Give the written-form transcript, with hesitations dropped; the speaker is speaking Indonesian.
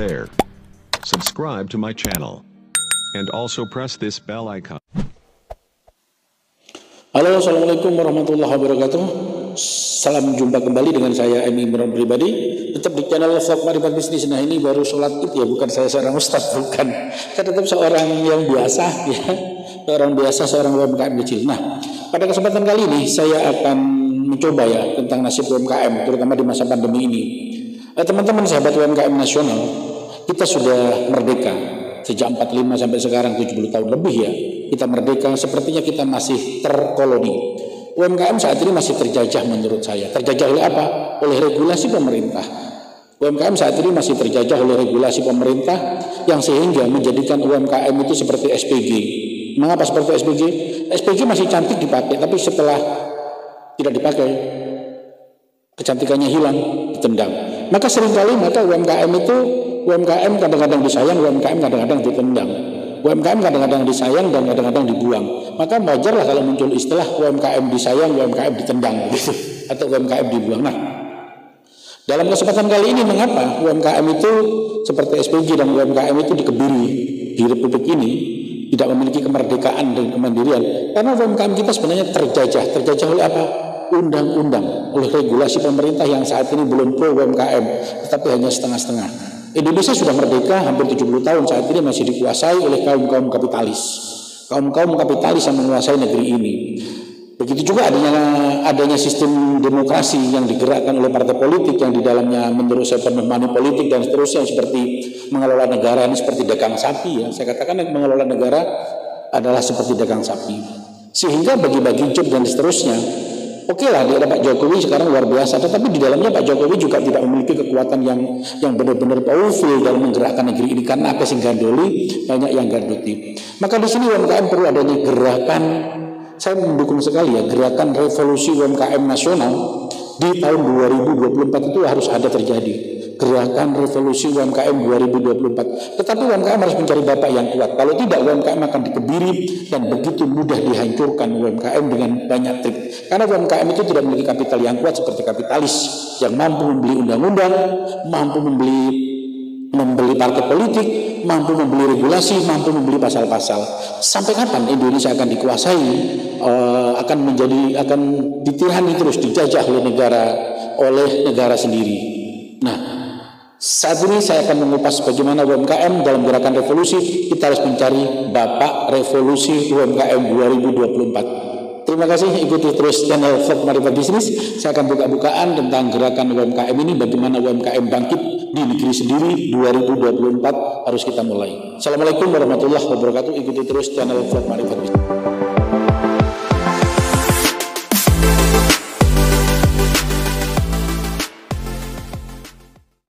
there. Subscribe to my channel and also press this bell icon. Halo, assalamualaikum warahmatullahi wabarakatuh. Salam jumpa kembali dengan saya M Imron Pribadi, tetap di channel Makrifatbusiness. Nah, ini baru sholat id ya, bukan saya seorang ustadz, bukan. Saya tetap seorang yang biasa ya, seorang biasa, seorang UMKM kecil. Nah, pada kesempatan kali ini saya akan mencoba ya tentang nasib UMKM terutama di masa pandemi ini. Teman-teman sahabat UMKM nasional, kita sudah merdeka sejak 45 sampai sekarang 70 tahun lebih ya. Kita merdeka, sepertinya kita masih terkoloni. UMKM saat ini masih terjajah menurut saya. Terjajah oleh apa? Oleh regulasi pemerintah. UMKM saat ini masih terjajah oleh regulasi pemerintah yang sehingga menjadikan UMKM itu seperti SPG. Mengapa seperti SPG? SPG masih cantik dipakai, tapi setelah tidak dipakai, kecantikannya hilang, ditendang. Maka seringkali maka UMKM kadang-kadang disayang, UMKM kadang-kadang ditendang, UMKM kadang-kadang disayang dan kadang-kadang dibuang. Maka wajarlah kalau muncul istilah UMKM disayang, UMKM ditendang gitu, atau UMKM dibuang. Nah, dalam kesempatan kali ini mengapa UMKM itu seperti SPG dan UMKM itu dikebiri di Republik ini? Tidak memiliki kemerdekaan dan kemandirian, karena UMKM kita sebenarnya terjajah. Terjajah oleh apa? Undang-undang, oleh regulasi pemerintah yang saat ini belum pro UMKM, tetapi hanya setengah-setengah. Indonesia sudah merdeka hampir 70 tahun, saat ini masih dikuasai oleh kaum-kaum kapitalis. Kaum-kaum kapitalis yang menguasai negeri ini. Begitu juga adanya sistem demokrasi yang digerakkan oleh partai politik yang di dalamnya menurut saya penuh money politik dan seterusnya, seperti mengelola negara ini seperti dagang sapi ya. Saya katakan mengelola negara adalah seperti dagang sapi. Sehingga bagi-bagi job dan seterusnya, oke lah dia ada Pak Jokowi sekarang luar biasa, tetapi di dalamnya Pak Jokowi juga tidak memiliki kekuatan yang benar-benar powerful dalam menggerakkan negeri ini, karena apa sih gandoli, banyak yang ganduti. Maka di sini UMKM perlu adanya gerakan. Saya mendukung sekali ya gerakan revolusi UMKM nasional di tahun 2024 itu harus ada terjadi. Gerakan revolusi UMKM 2024. Tetapi UMKM harus mencari bapak yang kuat. Kalau tidak, UMKM akan dikebiri dan begitu mudah dihancurkan UMKM dengan banyak trik. Karena UMKM itu tidak memiliki kapital yang kuat seperti kapitalis yang mampu membeli undang-undang, mampu membeli partai politik, mampu membeli regulasi, mampu membeli pasal-pasal. Sampai kapan Indonesia akan dikuasai, akan ditirani terus, dijajah oleh negara sendiri. Nah, saat ini saya akan mengupas bagaimana UMKM dalam gerakan revolusi. Kita harus mencari bapak revolusi UMKM 2024. Terima kasih, ikuti terus channel Makrifatbusiness. Saya akan buka-bukaan tentang gerakan UMKM ini, bagaimana UMKM bangkit di negeri sendiri 2024 harus kita mulai. Assalamualaikum warahmatullahi wabarakatuh. Ikuti terus channel Makrifatbusiness.